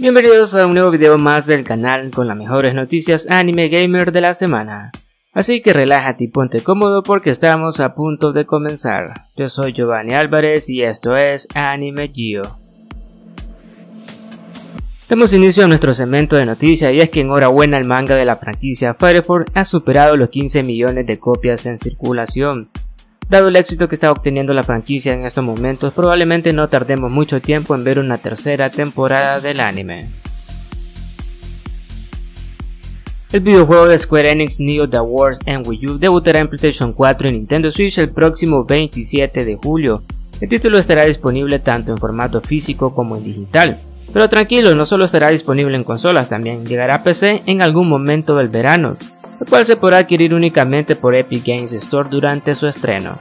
Bienvenidos a un nuevo video más del canal con las mejores noticias anime gamer de la semana. Así que relájate y ponte cómodo porque estamos a punto de comenzar. Yo soy Giovanni Álvarez y esto es Anime Gio. Damos inicio a nuestro segmento de noticias y es que enhorabuena al manga de la franquicia Fire Force ha superado los 15 millones de copias en circulación. Dado el éxito que está obteniendo la franquicia en estos momentos, probablemente no tardemos mucho tiempo en ver una tercera temporada del anime. El videojuego de Square Enix Neo: The World Ends with You debutará en PlayStation 4 y Nintendo Switch el próximo 27 de julio. El título estará disponible tanto en formato físico como en digital. Pero tranquilo, no solo estará disponible en consolas, también llegará a PC en algún momento del verano, el cual se podrá adquirir únicamente por Epic Games Store durante su estreno.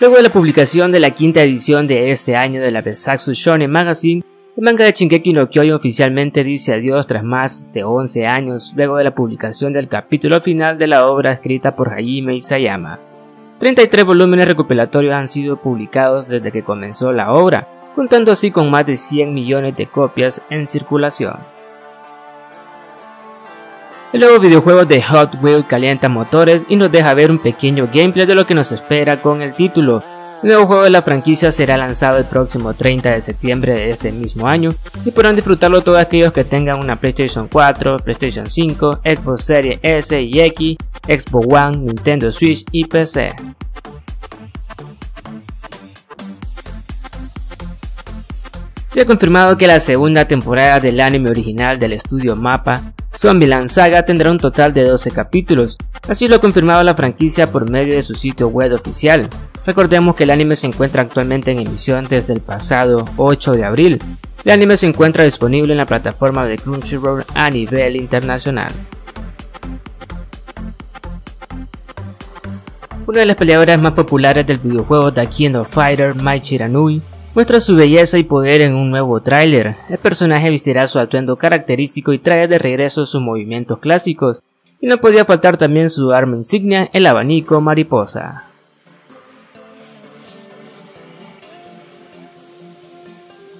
Luego de la publicación de la quinta edición de este año de la Bessatsu Shonen Magazine, el manga de Shingeki no Kyojin oficialmente dice adiós tras más de 11 años luego de la publicación del capítulo final de la obra escrita por Hajime Isayama. 33 volúmenes recopilatorios han sido publicados desde que comenzó la obra, contando así con más de 100 millones de copias en circulación. El nuevo videojuego de Hot Wheels calienta motores y nos deja ver un pequeño gameplay de lo que nos espera con el título. El nuevo juego de la franquicia será lanzado el próximo 30 de septiembre de este mismo año y podrán disfrutarlo todos aquellos que tengan una PlayStation 4, PlayStation 5, Xbox Series S y X, Xbox One, Nintendo Switch y PC. Se ha confirmado que la segunda temporada del anime original del estudio MAPPA, Zombieland Saga, tendrá un total de 12 capítulos, así lo ha confirmado la franquicia por medio de su sitio web oficial. Recordemos que el anime se encuentra actualmente en emisión desde el pasado 8 de abril. El anime se encuentra disponible en la plataforma de Crunchyroll a nivel internacional. Una de las peleadoras más populares del videojuego de Kingdom Fighter, Mai Chiranui, muestra su belleza y poder en un nuevo tráiler. El personaje vestirá su atuendo característico y trae de regreso sus movimientos clásicos, y no podía faltar también su arma insignia, el abanico mariposa.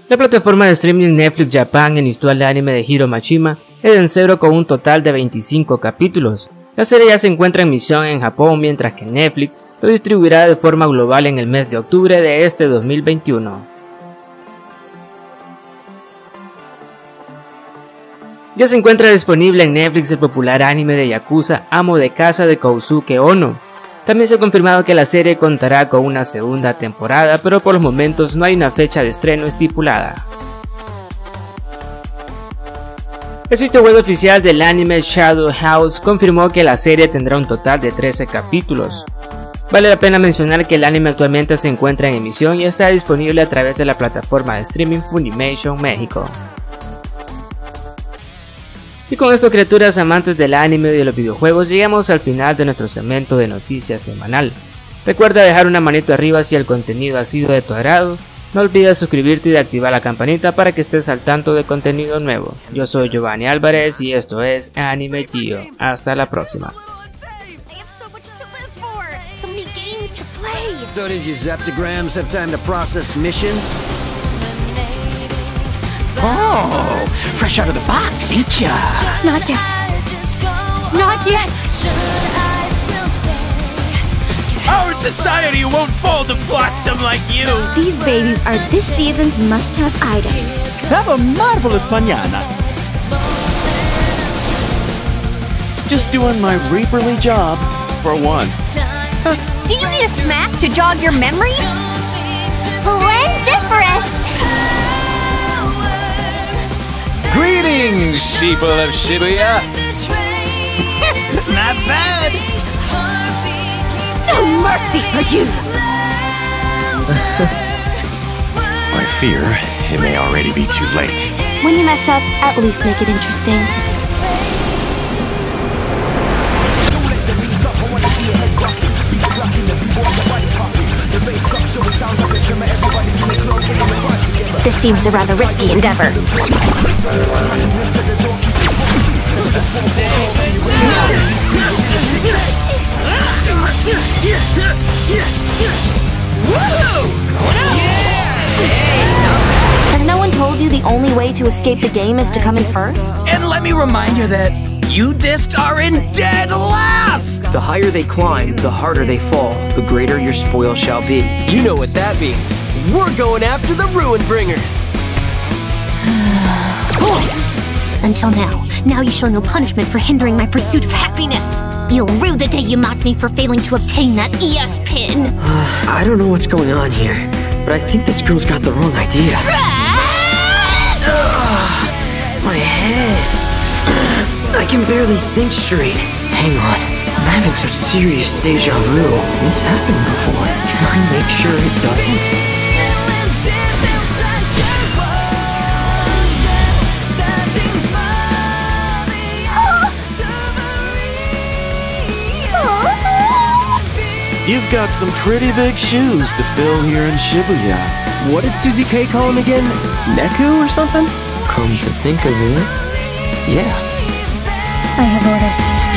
La plataforma de streaming Netflix Japan enlistó al anime de Hiro Mashima en cero con un total de 25 capítulos. La serie ya se encuentra en emisión en Japón, mientras que Netflix lo distribuirá de forma global en el mes de octubre de este 2021. Ya se encuentra disponible en Netflix el popular anime de Yakuza Amo de Casa de Kousuke Ono. También se ha confirmado que la serie contará con una segunda temporada, pero por los momentos no hay una fecha de estreno estipulada. El sitio web oficial del anime Shadow House confirmó que la serie tendrá un total de 13 capítulos. Vale la pena mencionar que el anime actualmente se encuentra en emisión y está disponible a través de la plataforma de streaming Funimation México. Y con esto, criaturas amantes del anime y de los videojuegos, llegamos al final de nuestro segmento de noticias semanal. Recuerda dejar una manito arriba si el contenido ha sido de tu agrado. No olvides suscribirte y de activar la campanita para que estés al tanto de contenido nuevo. Yo soy Giovanni Álvarez y esto es Anime Gio. Hasta la próxima. Don't your Zaptagrams have time to process the mission? Oh, fresh out of the box, ain't ya? Not yet. Not yet. Our society won't fall to flotsam like you. These babies are this season's must-have item. Have a marvelous mañana. Just doing my reaperly job for once. Do you need a smack to jog your memory? Splendiferous! Greetings, sheeple of Shibuya! Not bad! No mercy for you! I fear it may already be too late. When you mess up, at least make it interesting. This seems a rather risky endeavor. Woo! only way to escape the game is to come in first? And let me remind you that you dissed are in dead last! The higher they climb, the harder they fall, the greater your spoil shall be. You know what that means. We're going after the Ruin Bringers! Until now. Now you show no punishment for hindering my pursuit of happiness. You'll rue the day you mocked me for failing to obtain that ES pin. I don't know what's going on here, but I think this girl's got the wrong idea. My head. I can barely think straight. Hang on, I'm having some serious deja vu. This happened before. Can I make sure it doesn't? You've got some pretty big shoes to fill here in Shibuya. What did Suzy K call him again? Neku or something? Come to think of it, yeah. I have orders.